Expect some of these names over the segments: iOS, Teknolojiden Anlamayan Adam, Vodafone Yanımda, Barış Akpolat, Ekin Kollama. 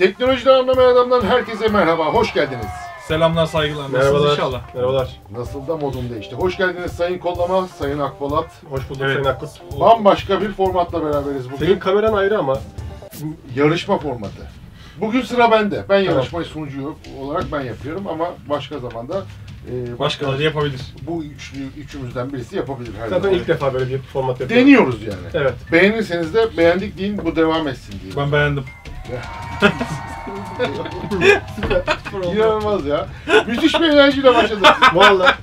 Teknolojiden Anlamayan Adam'dan herkese merhaba, hoş geldiniz. Selamlar, saygılar. Merhabalar. İnşallah. Merhabalar. Nasıl da modum değişti. Hoş geldiniz Sayın Kollama, Sayın Akpolat. Hoş bulduk, evet. Sayın Akpolat. Bambaşka bir formatla beraberiz bugün. Senin kameran ayrı ama. Yarışma formatı. Bugün sıra bende. Ben yarışmayı sunucu olarak ben yapıyorum ama başka zamanda başkaları yapabilir. Bu üçümüzden birisi yapabilir. Zaten ilk defa böyle bir format yapıyoruz. Deniyoruz yani. Evet. Beğenirseniz de beğendik deyin, bu devam etsin diye. Ben beğendim. İnanılmaz ya. Müthiş bir enerjiyle başladık. Vallahi.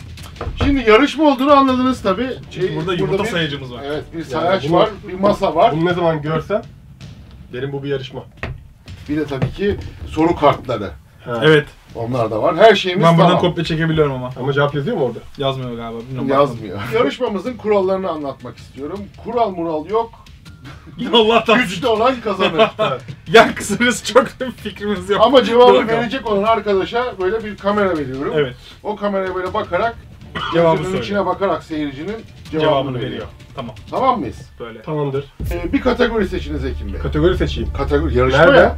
Şimdi yarışma olduğunu anladınız tabii. Burada yumurta sayacımız var. Evet, bir sayaç yani var, bir masa var. Bunu ne zaman görsen derim bu bir yarışma. Bir de tabii ki soru kartları. Ha. Evet. Onlar da var. Her şeyimiz tamam. Ben buradan kopya çekebiliyorum ama. Ama cevap yazıyor mu orada? Yazmıyor galiba. Bilmiyorum. Yazmıyor. Yarışmamızın kurallarını anlatmak istiyorum. Kural mural yok. Allah'tan. Güçlü olan kazanır. Yan kısmımız çok da fikrimiz yok. Ama cevabı verecek olan arkadaşa böyle bir kamera veriyorum. Evet. O kameraya böyle bakarak, cevabının içine bakarak seyircinin cevabını veriyor. Tamam. Tamam mıyız? Böyle. Tamamdır. Bir kategori seçiniz Ekin Bey. Kategori seçeyim. Kategori yarışma nerede? Ya.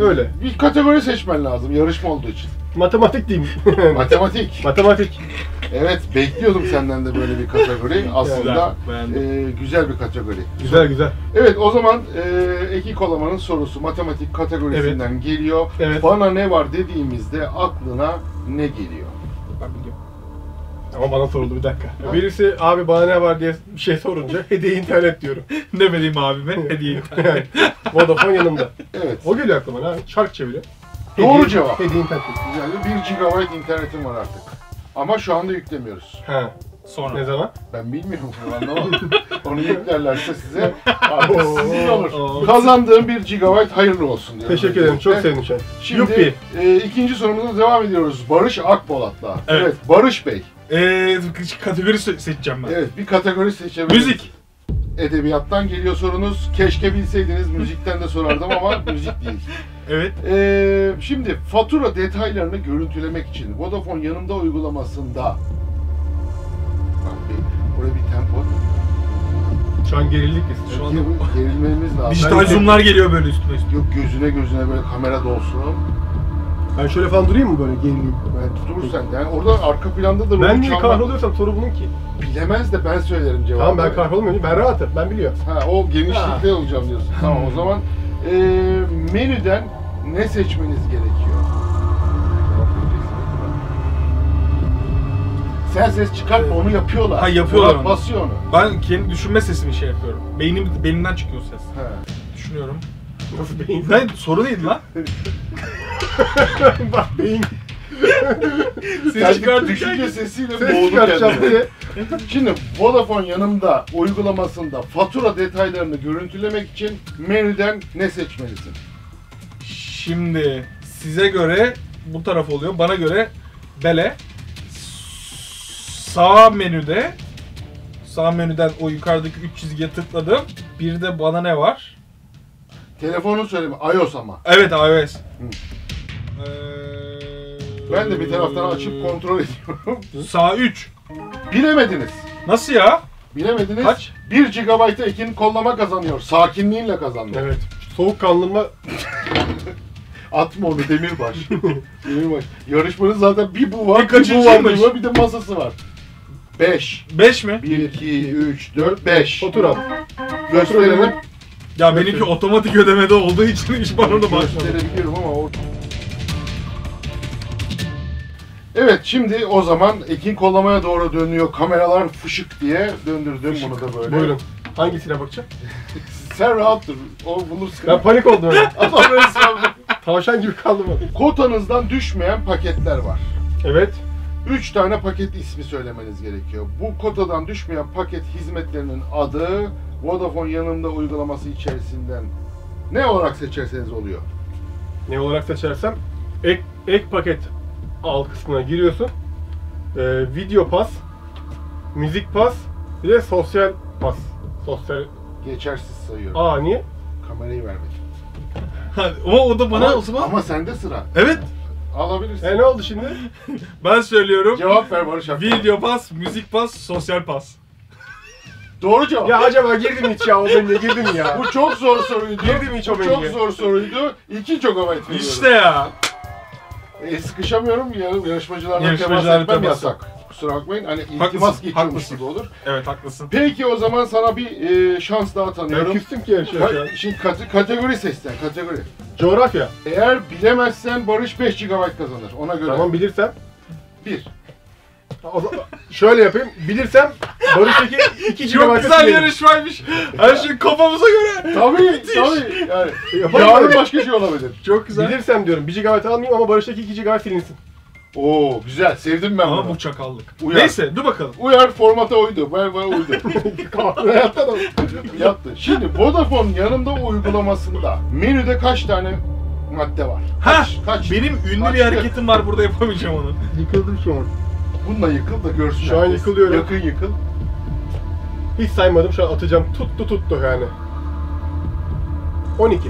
Öyle. Bir kategori seçmen lazım yarışma olduğu için. Matematik diyeyim. Matematik. Matematik. Evet, bekliyordum senden de böyle bir kategori. Aslında güzel bir kategori. Güzel güzel. Evet, o zaman Ekin Kollama'nın sorusu matematik kategorisinden geliyor. Evet. Bana ne var dediğimizde aklına ne geliyor? Ben biliyorum. Ama bana soruldu, bir dakika. Ha? Birisi abi bana ne var diye bir şey sorunca hediye internet diyorum. Ne bileyim abi ben hediye internet. Vodafone yanımda. Evet. O geliyor aklıma abi. Şarkı çeviri. Doğru cevap. Hediye internet. Güzel. 1 GB internetim var artık. Ama şu anda yüklemiyoruz. He. Sonra. Ne zaman? Ben bilmiyorum. Onu yüklerlerse size artık sizin olur. Kazandığım 1 GB hayırlı olsun diyorum. Teşekkür ederim. Çok sevindim. Şimdi ikinci sorumuza devam ediyoruz. Barış Akpolat'la. Evet. Evet. Barış Bey. Kategori seçeceğim ben. Evet, bir kategori seçebilirim. Müzik. Edebiyattan geliyor sorunuz. Keşke bilseydiniz müzikten de sorardım ama müzik değil. Evet. Şimdi fatura detaylarını görüntülemek için Vodafone Yanımda uygulamasında. Buraya bir tempo. Şu an gerildik biz. Şu an gerilmemiz lazım. Dijital zoomlar geliyor böyle üstüne üstüne. Yok, gözüne böyle kamera dolsun. Ben şöyle falan durayım mı böyle gerileyim? Ben tuturur sen de. Yani orada arka planda da... Ben niye kahroluyorsam soru bunun ki. Bilemez de ben söylerim cevabı. Tamam, ben kahrolmuyorum. Ben rahatım. Ben biliyorum. Ha, o genişlikte olacağım diyorsun. Tamam, o zaman menüden ne seçmeniz gerekiyor? Sen ses çıkartma, onu yapıyorlar. Ha, yapıyorlar onu. Basıyor onu. Ben kendi düşünme sesimi şey yapıyorum. Beynimden çıkıyor ses. He. Düşünüyorum. Nasıl beyin? Ben soru neydi lan? Bak beyin. Ses çıkartırken sesiyle boğulur kendini. Şimdi Vodafone Yanımda uygulamasında fatura detaylarını görüntülemek için menüden ne seçmelisin? Şimdi size göre bu taraf oluyor, bana göre bele. Sağ menüden o yukarıdaki 3 çizgiye tıkladım. Bir de bana ne var? Telefonu söyleyeyim, iOS ama. Evet, iOS. Ben de bir taraftan açıp kontrol ediyorum. Sağ 3. Bilemediniz. Nasıl ya? Bilemediniz. Kaç? 1 GB'da Ekin Kollama kazanıyor. Sakinliğinle kazanıyor. Evet. Soğukkanlılığına... Atma onu Demirbaş. Demirbaş. Yarışmanın zaten bir bu var, bir de masası var. 5. 5 mi? 1, 2, 3, 4, 5. Otur abi. Gösterelim. Ya benimki otomatik ödemede olduğu için hiç bana da başlamadım. Gösterebiliyorum ama o... Evet, şimdi o zaman Ekin Kollama'ya doğru dönüyor. Kameralar fışık diye döndürdüm bunu da böyle. Buyurun. Hangisine bakacağım? Sen rahat dur. O bulursun. Ben panik oldum öyle. Tavşan gibi kaldım. Kotanızdan düşmeyen paketler var. Evet. 3 tane paket ismi söylemeniz gerekiyor. Bu kotadan düşmeyen paket hizmetlerinin adı Vodafone Yanımda uygulaması içerisinden ne olarak seçerseniz oluyor. Ne olarak seçersem ek paket alt kısmına giriyorsun. Video pas, müzik pas, bir de sosyal pas. Sosyal geçersiz sayıyorum. Aa, niye? Kamerayı vermedim. O da bana olsun ama. Ama sende sıra. Evet. Alabilirsin. Ne oldu şimdi? Ben söylüyorum. Cevap ver Barış abi. Video pas, müzik pas, sosyal pas. Doğru cevap. Ya acaba girdim hiç ya o menüye girdim ya. Bu çok zor soruydu. Girdim hiç o menüye. Çok zor soruydu. İki çok hava etmiyorum. İşte ya. Sıkışamıyorum. Yarışmacılarla temas etmem yasak. Kusura bakmayın. Hani iltimas geçirmiş gibi olur. Evet haklısın. Peki o zaman sana bir şans daha tanıyorum. Küstüm ki yarışmaya. Şimdi kategori seçsen. Kategori. Coğrafya. Eğer bilemezsen Barış 5 GB kazanır. Ona göre. Tamam bilirsem. 1. Şöyle yapayım. Bilirsem Barış'taki 2 GB. Çok güzel yarışmaymış. Her şey kafamıza göre. Tabii, tabii. Yani yarın başka şey olabilir. Çok güzel. Bilirsem diyorum 1 GB almayayım ama Barış'taki 2 GB silinsin. Oo güzel. Sevdim ben bunu. Ama bu çakallık. Uyar. Neyse dur bakalım. Uyar formata uydu. Bana uydu. Hayatta da yaptı. Şimdi Vodafone yanımda uygulamasında menüde kaç tane madde var? Kaç? Benim ünlü bir hareketim var burada yapamayacağım onu. Yıkıldım şu an. Bununla yıkıl da görsün. Şu an yıkılıyor. Yakın yıkıl. Hiç saymadım şu an atacağım. Tuttu yani. 12.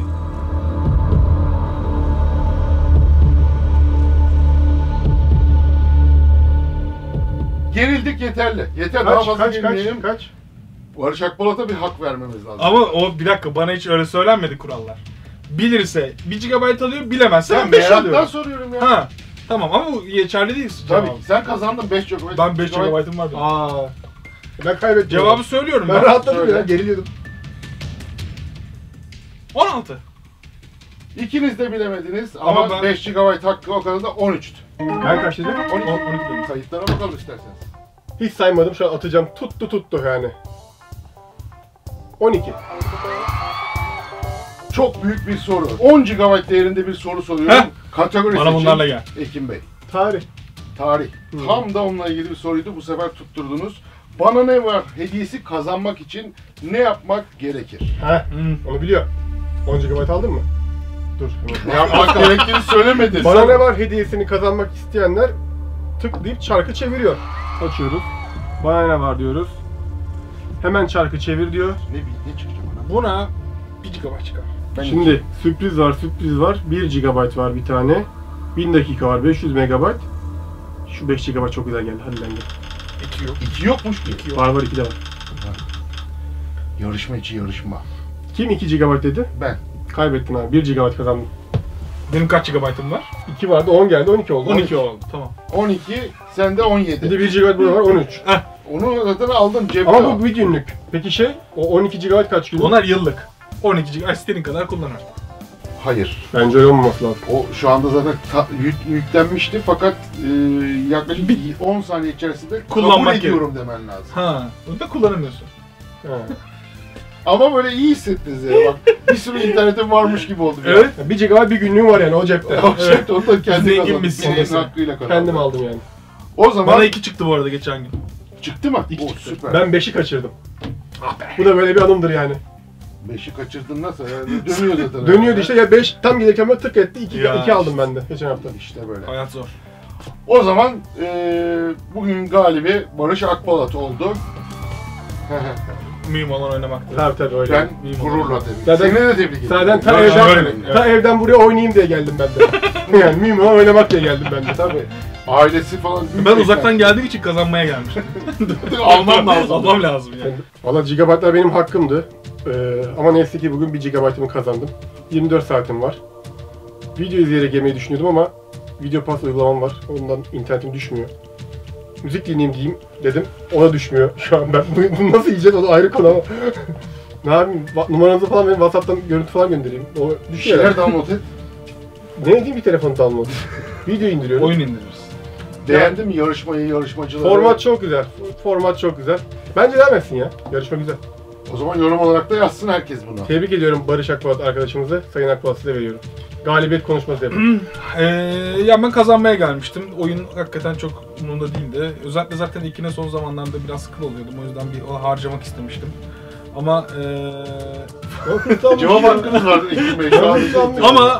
Gerildik yeterli. Yeter daha fazla gerilmeyelim. Kaç? Barış Akpolat'a bir hak vermemiz lazım. Ama o bir dakika bana hiç öyle söylenmedi kurallar. Bilirse 1 GB alıyor, bilemezse ben 5 alıyorum. Meraktan soruyorum ya. Ha. Tamam ama bu geçerli değil. Tabii tamam. Sen kazandın 5 GB. Ben 5 GB'ım vardı. Aa. Ben kaybettim. Cevabı söylüyorum ben. Ben rahatladım ya, geriliyordum. 16. İkiniz de bilemediniz ama ben... 5 GB hakkı o kadar da 13'tü. Ben kaç dedim? 12 dedim. Kayıtlara bakalım isterseniz. Hiç saymadım şu an atacağım. Tuttu yani. 12. Çok büyük bir soru. 10 GB değerinde bir soru soruyorum. Kategori bana bunlarla gel. Ekin Bey. Tarih. Tarih. Hmm. Tam da onunla ilgili bir soruydu. Bu sefer tutturdunuz. Bana ne var hediyesi kazanmak için ne yapmak gerekir? Onu biliyor. 10 GB aldın mı? Dur. Ne yapmak gerektiğini söylemedin. Bana ne var hediyesini kazanmak isteyenler tıklayıp çarkı çeviriyor. Açıyoruz. Bana ne var diyoruz. Hemen çarkı çevir diyor. Ne çıkacak bana? Buna 1 GB çıkar. Şimdi sürpriz var. 1 GB var bir tane. 1000 dakika var. 500 MB. Şu 5 GB çok güzel geldi. Hadi lan gel. 2 yok. 2 yokmuş ki. 2 yok. Var 2 de var. Yarışma içi yarışma. Kim 2 GB dedi? Ben. Kaybettin abi. 1 GB kazandım. Benim kaç GB'ım var? 2 vardı. 10 geldi. 12 oldu. 12 oldu. Tamam. 12. Sende 17. Bir de 1 GB burada var. 13. Onu zaten aldım cebime. Ama bu bir günlük. Peki o 12 GB kaç günlük? Onlar yıllık. 12 GB asistenin kadar kullanır. Hayır. Bence öyle olmaması lazım. O şu anda zaten yüklenmişti fakat yaklaşık 10 saniye içerisinde kullanmak ediyorum demen lazım. Onu da kullanamıyorsun. Ama böyle iyi hissettiniz ya bak. Bir sürü internetim varmış gibi oldu. Evet. 1 GB bir günlüğüm var yani o cepte. O cepte onu da kendim aldım. Senin hakkıyla kazandım. Kendim aldım yani. O zaman... Bana 2 çıktı bu arada geçen gün. Çıktı mı? 2 çıktı. Süper. Ben 5'i kaçırdım. Bu da böyle bir adımdır yani. 5'i kaçırdın nasıl? Yani dönüyor zaten. Dönüyordu işte ya 5 tam gelirken böyle tık etti 2 aldım ben de geçen hafta. İşte böyle. Hayat zor. O zaman bugün galibi Barış Akpolat oldu. Mühim olan oynamaktır. Tabii öyle. Ben gururla tebrik ederim. Seni de tebrik ederim. Zaten ta evden buraya oynayayım diye geldim ben de. Yani mühim olan oynamak diye geldim ben de tabii. Ailesi falan... Ben uzaktan geldiğim için kazanmaya gelmiştim. Almam lazım. Almam lazım yani. Valla gigabaytlar benim hakkımdı. Ama neyse ki bugün 1 GB'ımı kazandım. 24 saatim var. Video izleyerek yemeyi düşünüyordum ama video pas uygulamam var. Ondan internetim düşmüyor. Müzik dinleyeyim diyeyim dedim. Ona düşmüyor şu an ben. Bunu nasıl yiyeceğiz o da ayrı konu ama. Ne yapayım? Numaranızı falan benim WhatsApp'tan görüntü falan göndereyim. O düşüyor. Bir şeyler download et. Ne diyeyim bir telefonu download? Video indiriyorum. Oyun indiriyoruz. Beğendin mi yarışmayı, yarışmacıları? Format çok güzel. Format çok güzel. Bence demesin ya. Yarışma güzel. O zaman yorum olarak da yazsın herkes bunu. Tebrik ediyorum Barış Akpolat arkadaşımızı. Sayın Akpolat size veriyorum. Galibiyet konuşması yapalım. Ya ben kazanmaya gelmiştim. Oyun hakikaten çok umurumda değildi. Özellikle zaten ikine son zamanlarda biraz sıkı oluyordum. O yüzden bir harcamak istemiştim. Ama cevap hakkınız vardı.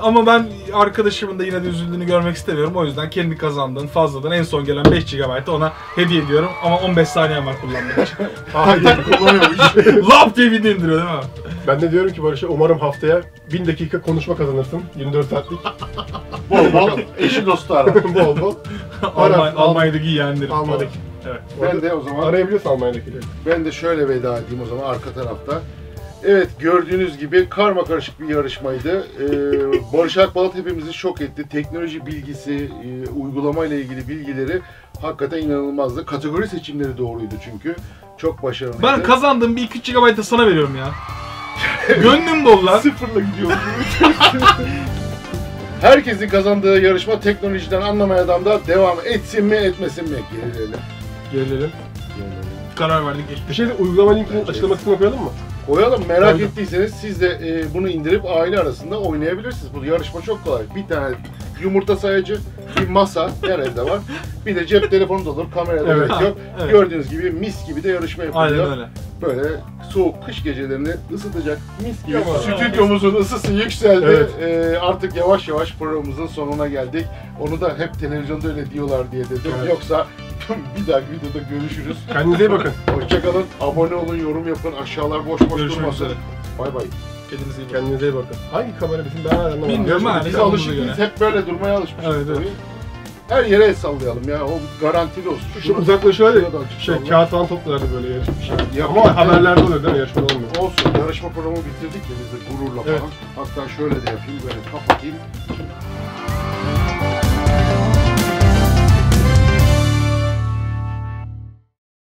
Ama ben arkadaşımın da yine de üzüldüğünü görmek istemiyorum. O yüzden kendi kazandığım fazladan en son gelen 5 GB'ı ona hediye ediyorum. Ama 15 saniyem var kullanmak için. Hayır kullanıyormuş. Lap diye video indiriyor değil mi? Ben de diyorum ki Barış'a umarım haftaya 1000 dakika konuşma kazanırsın. 24 saatlik. Bol bol eşi dostu ara. Bol bol. Almanya'daki yeğenlerim. Almanya'daki. Evet. Ben de o zaman arayabiliriz Almanya'dakileri. Ben de şöyle veda edeyim o zaman arka tarafta. Evet, gördüğünüz gibi karma karışık bir yarışmaydı. Barış Akpolat hepimizi şok etti. Teknoloji bilgisi, uygulama ile ilgili bilgileri hakikaten inanılmazdı. Kategori seçimleri doğruydu çünkü. Çok başarılıydı. Ben kazandığım bir 2-3 GB'ı sana veriyorum ya. Gönlüm bol lan. Sıfırla gidiyorum. Herkesin kazandığı yarışma Teknolojiden Anlamayan Adam'da devam etsin mi etmesin mi? Gelelim. Karar verdik. Bir şey de uygulama linkinin açıklamasını koyalım mı? Koyalım. Merak ettiyseniz siz de bunu indirip aile arasında oynayabilirsiniz. Bu yarışma çok kolay. Bir tane yumurta sayacı, bir masa her evde var. Bir de cep telefonu da olur, kamera da evet, yok. Evet. Gördüğünüz gibi mis gibi de yarışma yapılıyor. Aynen öyle. Böyle soğuk kış gecelerini ısıtacak mis gibi. Stüdyomuzun ısısı yükseldi. Evet. Artık yavaş yavaş programımızın sonuna geldik. Onu da hep televizyonda öyle diyorlar diye dedim. Evet. Yoksa bir dahaki videoda görüşürüz. Kendinize iyi bakın. Hoşçakalın. Abone olun, yorum yapın. Aşağılar boş boş durmasın. Bay bay. Kendinize iyi bakın. Hangi kamera bizim daha anlamadım. Bilmiyorum ha. Biz alışıkız. Hep böyle durmaya alışmışız. Evet, evet. Her yere el sallayalım ya. O garantili olsun. Şu uzaklaşıyor şey, kağıt falan toplardı böyle yarışma bir şey. Ama evet, haberlerde oluyor değil mi? Yarışma olmuyor. Olsun. Yarışma programı bitirdik ya biz de gururla falan. Evet. Hatta şöyle de yapayım. Böyle kapatayım.